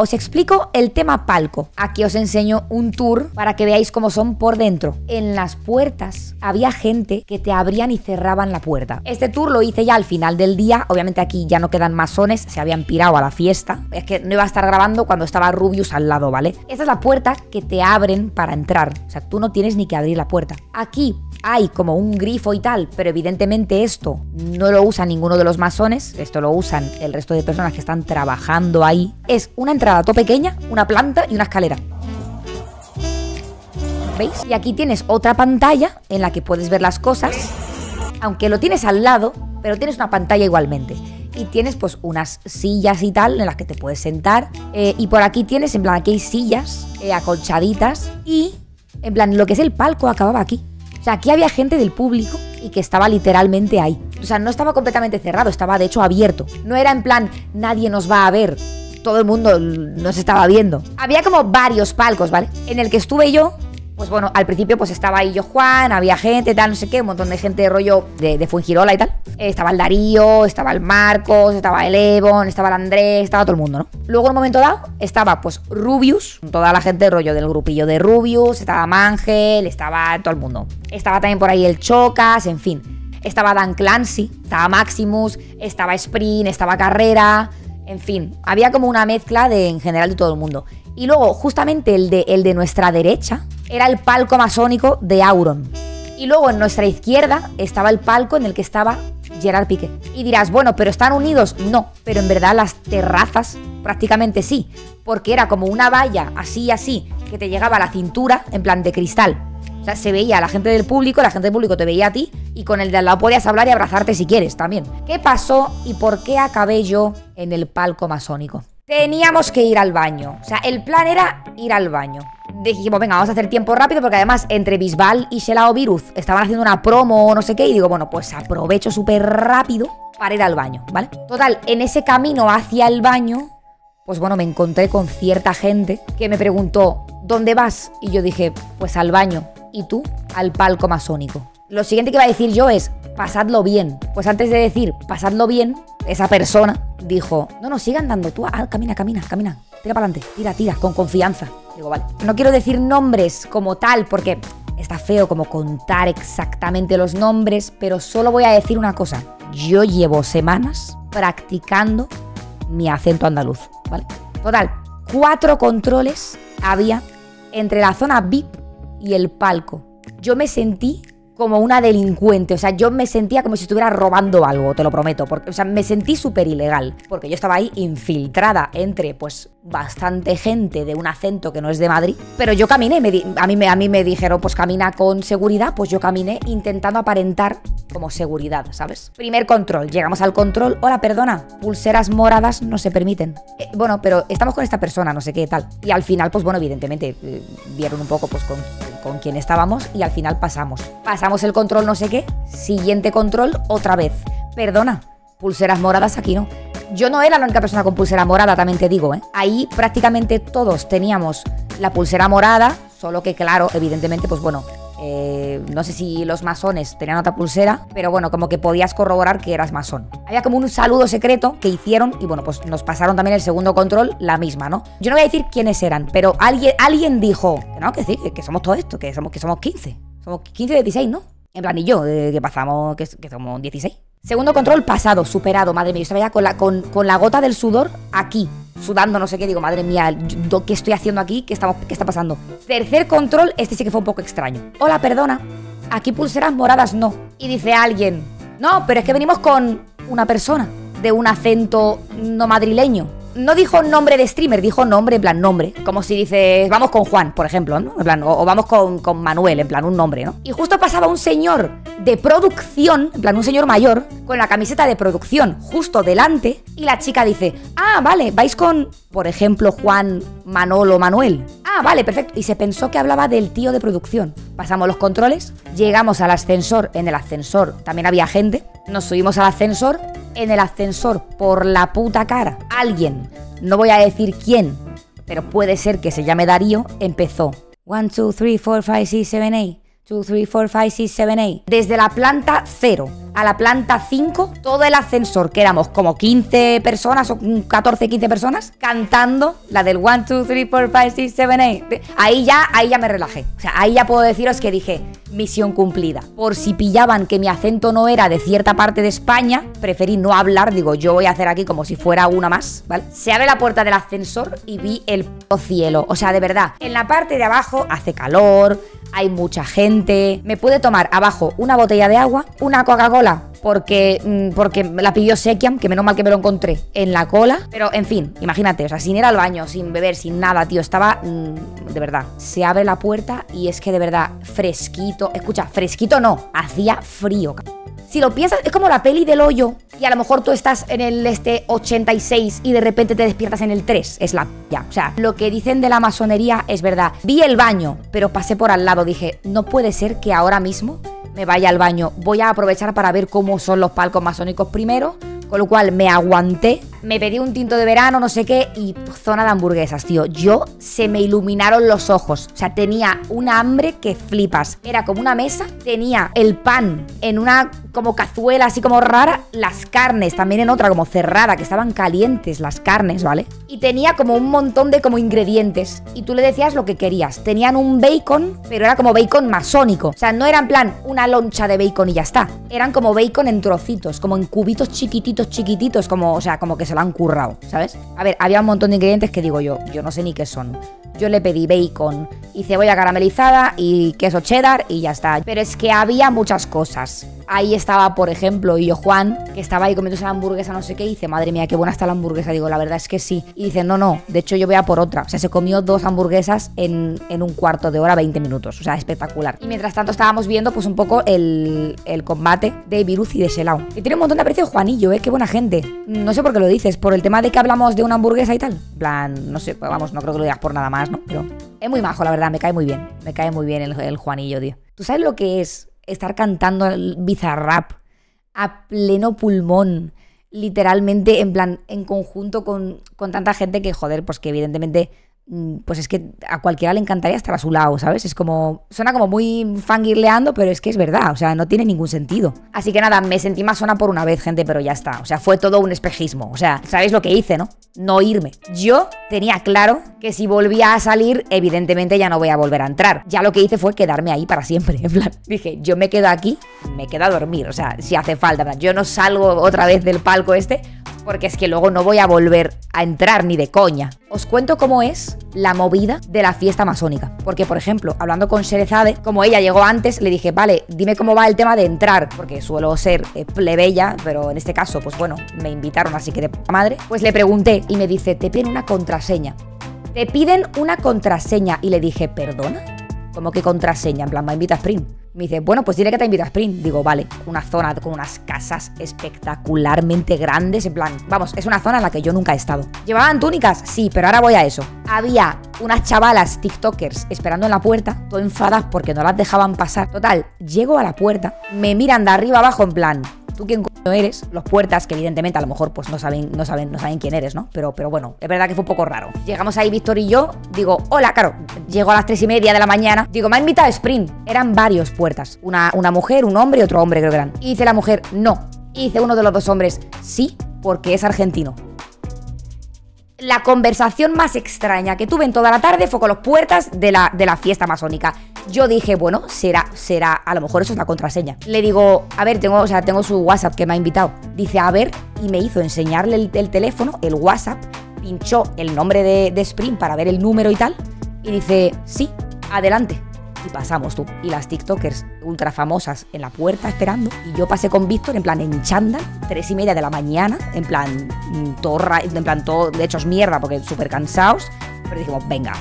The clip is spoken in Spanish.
Os explico el tema palco. Aquí os enseño un tour para que veáis cómo son por dentro. En las puertas había gente que te abrían y cerraban la puerta. Este tour lo hice ya al final del día. Obviamente aquí ya no quedan masones, se habían pirado a la fiesta. Es que no iba a estar grabando cuando estaba Rubius al lado, ¿vale? Esta es la puerta que te abren para entrar. O sea, tú no tienes ni que abrir la puerta. Aquí hay como un grifo y tal, pero evidentemente esto no lo usa ninguno de los masones. Esto lo usan el resto de personas que están trabajando ahí. Es una entrada todo pequeña, una planta y una escalera. ¿Veis? Y aquí tienes otra pantalla en la que puedes ver las cosas, aunque lo tienes al lado, pero tienes una pantalla igualmente. Y tienes pues unas sillas y tal en las que te puedes sentar. Y por aquí tienes, en plan, aquí hay sillas acolchaditas. Y, en plan, lo que es el palco acababa aquí. O sea, aquí había gente del público y que estaba literalmente ahí. O sea, no estaba completamente cerrado, estaba de hecho abierto. No era en plan, nadie nos va a ver. Todo el mundo nos estaba viendo. Había como varios palcos, ¿vale? En el que estuve yo, pues bueno, al principio pues estaba IlloJuan, había gente, tal, no sé qué, un montón de gente de rollo de Fuengirola y tal. Estaba el Darío, estaba el Marcos, estaba el Evon, estaba el Andrés, estaba todo el mundo, ¿no? Luego en un momento dado estaba pues Rubius, toda la gente de rollo del grupillo de Rubius, estaba Mangel, estaba todo el mundo. Estaba también por ahí el Chocas, en fin. Estaba Dan Clancy, estaba Maximus, estaba Sprint, estaba Carrera. En fin, había como una mezcla de, en general, de todo el mundo. Y luego, justamente el de nuestra derecha era el palco masónico de Auron. Y luego en nuestra izquierda estaba el palco en el que estaba Gerard Piqué. Y dirás, bueno, ¿pero están unidos? No, pero en verdad las terrazas prácticamente sí. Porque era como una valla así y así que te llegaba a la cintura, en plan de cristal. O sea, se veía a la gente del público, la gente del público te veía a ti. Y con el de al lado podías hablar y abrazarte si quieres también. ¿Qué pasó y por qué acabé yo en el palco masónico? Teníamos que ir al baño. O sea, el plan era ir al baño. Dijimos, venga, vamos a hacer tiempo rápido, porque además entre Bisbal y Chelo Vírus estaban haciendo una promo o no sé qué. Y digo, bueno, pues aprovecho súper rápido para ir al baño, ¿vale? Total, en ese camino hacia el baño, pues bueno, me encontré con cierta gente que me preguntó, ¿dónde vas? Y yo dije, pues al baño. ¿Y tú? Al palco masónico. Lo siguiente que iba a decir yo es, pasadlo bien. Pues antes de decir, pasadlo bien, esa persona dijo, no, no, sigue andando, tú camina, camina, camina, tira para adelante, tira, tira, con confianza. Digo, vale. No quiero decir nombres como tal, porque está feo como contar exactamente los nombres, pero solo voy a decir una cosa. Yo llevo semanas practicando mi acento andaluz, ¿vale? Total, 4 controles había entre la zona VIP y el palco. Yo me sentí como una delincuente, o sea, yo me sentía como si estuviera robando algo, te lo prometo, porque, o sea, me sentí súper ilegal, porque yo estaba ahí infiltrada entre, pues, bastante gente de un acento que no es de Madrid, pero yo caminé, a mí me dijeron, pues camina con seguridad, pues yo caminé intentando aparentar como seguridad, ¿sabes? Primer control, llegamos al control, hola, perdona, pulseras moradas no se permiten. Bueno, pero estamos con esta persona, no sé qué tal, y al final, pues bueno, evidentemente, vieron un poco, pues, con quién estábamos y al final pasamos. Pasamos el control no sé qué, siguiente control otra vez. Perdona, pulseras moradas aquí no. Yo no era la única persona con pulsera morada, también te digo, ¿eh? Ahí prácticamente todos teníamos la pulsera morada, solo que claro, evidentemente, pues bueno, no sé si los masones tenían otra pulsera, pero bueno, como que podías corroborar que eras masón. Había como un saludo secreto que hicieron y bueno, pues nos pasaron también el segundo control, la misma, ¿no? Yo no voy a decir quiénes eran, pero alguien dijo, no, que sí, que somos todo esto, que somos 15. Somos 15 de 16, ¿no? En plan, y yo, que pasamos, que somos 16. Segundo control pasado, superado, madre mía. Yo estaba ya con la gota del sudor aquí, sudando, no sé qué, digo, madre mía, ¿qué estoy haciendo aquí? ¿Qué está pasando? Tercer control, este sí que fue un poco extraño. Hola, perdona, aquí pulseras moradas no. Y dice alguien, no, pero es que venimos con una persona de un acento no madrileño. No dijo nombre de streamer, dijo nombre, en plan nombre. Como si dices, vamos con Juan, por ejemplo, ¿no? En plan, o vamos con Manuel, en plan un nombre, ¿no? Y justo pasaba un señor de producción, en plan un señor mayor, con la camiseta de producción justo delante. Y la chica dice, ah, vale, vais con, por ejemplo, Juan, Manolo, Manuel. Ah, vale, perfecto. Y se pensó que hablaba del tío de producción. Pasamos los controles, llegamos al ascensor. En el ascensor también había gente. Nos subimos al ascensor. En el ascensor, por la puta cara, alguien, no voy a decir quién, pero puede ser que se llame Darío, empezó 1, 2, 3, 4, 5, 6, 7, 8 2, 3, 4, 5, 6, 7, 8. Desde la planta 0 a la planta 5, todo el ascensor, que éramos como 15 personas o 14, 15 personas, cantando la del 1, 2, 3, 4, 5, 6, 7, 8. Ahí ya me relajé. O sea, ahí ya puedo deciros que dije, misión cumplida. Por si pillaban que mi acento no era de cierta parte de España, preferí no hablar, digo, yo voy a hacer aquí como si fuera una más, ¿vale? Se abre la puerta del ascensor y vi el cielo. O sea, de verdad, en la parte de abajo hace calor, hay mucha gente. Me pude tomar abajo una botella de agua, una Coca-Cola, porque la pidió Sekiam, que menos mal que me lo encontré en la cola. Pero, en fin, imagínate, o sea, sin ir al baño, sin beber, sin nada, tío, estaba... de verdad. Se abre la puerta y es que, de verdad, fresquito. Escucha, fresquito no, hacía frío. Si lo piensas, es como la peli del hoyo, y a lo mejor tú estás en el 86 y de repente te despiertas en el 3. Es la p***. O sea, lo que dicen de la masonería es verdad. Vi el baño, pero pasé por al lado. Dije, no puede ser que ahora mismo me vaya al baño. Voy a aprovechar para ver cómo son los palcos masónicos primero. Con lo cual me aguanté, me pedí un tinto de verano, no sé qué, y zona de hamburguesas, tío. Yo, se me iluminaron los ojos. O sea, tenía una hambre que flipas. Era como una mesa, tenía el pan en una como cazuela así como rara, las carnes también en otra como cerrada, que estaban calientes las carnes, ¿vale? Y tenía como un montón de como ingredientes, y tú le decías lo que querías. Tenían un bacon, pero era como bacon masónico. O sea, no era en plan una loncha de bacon y ya está. Eran como bacon en trocitos, como en cubitos chiquititos, chiquititos, como, o sea, como que se lo han currado, ¿sabes? A ver, había un montón de ingredientes que digo yo, yo no sé ni qué son. Yo le pedí bacon y cebolla caramelizada y queso cheddar y ya está. Pero es que había muchas cosas. Ahí estaba, por ejemplo, IlloJuan, que estaba ahí comiéndose la hamburguesa, no sé qué, y dice, madre mía, qué buena está la hamburguesa. Digo, la verdad es que sí. Y dice, no, no, de hecho yo voy a por otra. O sea, se comió 2 hamburguesas en un cuarto de hora, 20 minutos. O sea, espectacular. Y mientras tanto estábamos viendo, pues, un poco el combate de Virus y de Shelao. Que tiene un montón de aprecio Juanillo, qué buena gente. No sé por qué lo dices, por el tema de que hablamos de una hamburguesa y tal. En plan, no sé, pues, vamos, no creo que lo digas por nada más, ¿no? Pero es muy majo, la verdad, me cae muy bien. Me cae muy bien el Juanillo, tío. ¿Tú sabes lo que es estar cantando el bizarrap a pleno pulmón? Literalmente, en plan, en conjunto con tanta gente que, joder, pues que evidentemente... Pues es que a cualquiera le encantaría estar a su lado, ¿sabes? Es como... Suena como muy fangirleando, pero es que es verdad. O sea, no tiene ningún sentido. Así que nada, me sentí masona por una vez, gente, pero ya está. O sea, fue todo un espejismo. O sea, ¿sabéis lo que hice, no? No irme. Yo tenía claro que si volvía a salir, evidentemente ya no voy a volver a entrar. Ya lo que hice fue quedarme ahí para siempre. En plan, dije, yo me quedo aquí, me quedo a dormir. O sea, si hace falta, ¿verdad? Yo no salgo otra vez del palco este... Porque es que luego no voy a volver a entrar ni de coña. Os cuento cómo es la movida de la fiesta masónica. Porque, por ejemplo, hablando con Sherezade, como ella llegó antes, le dije, vale, dime cómo va el tema de entrar. Porque suelo ser plebeya, pero en este caso, pues bueno, me invitaron, así que de puta madre. Pues le pregunté y me dice, te piden una contraseña. Te piden una contraseña. Y le dije, ¿perdona? Como que contraseña, en plan, me invita a Sprint. Me dice, bueno, pues dile que te invita a Sprint. Digo, vale, una zona con unas casas espectacularmente grandes, en plan, vamos, es una zona en la que yo nunca he estado. ¿Llevaban túnicas? Sí, pero ahora voy a eso. Había unas chavalas tiktokers esperando en la puerta, todo enfadas porque no las dejaban pasar. Total, llego a la puerta, me miran de arriba abajo en plan, ¿tú quién coño eres? Los puertas, que evidentemente a lo mejor pues no saben quién eres, ¿no? Pero bueno, es verdad que fue un poco raro. Llegamos ahí Víctor y yo, digo, hola, claro, llego a las 3:30 de la mañana, digo, me ha invitado a Sprint. Eran varios puertas, una mujer, un hombre y otro hombre, creo que eran. Y dice la mujer, no. Y dice uno de los dos hombres, sí, porque es argentino. La conversación más extraña que tuve en toda la tarde fue con los puertas de la fiesta masónica. Yo dije, bueno, será, a lo mejor eso es la contraseña. Le digo, a ver, tengo su WhatsApp que me ha invitado. Dice, a ver, y me hizo enseñarle el teléfono, el WhatsApp, pinchó el nombre de Sprint para ver el número y tal, y dice, sí, adelante. Y pasamos, tú. Y las tiktokers ultra famosas en la puerta esperando. Y yo pasé con Víctor, en plan, en chándal, 3:30 de la mañana, en plan, todo, de hechos mierda, porque súper cansados. Pero dijimos, venga,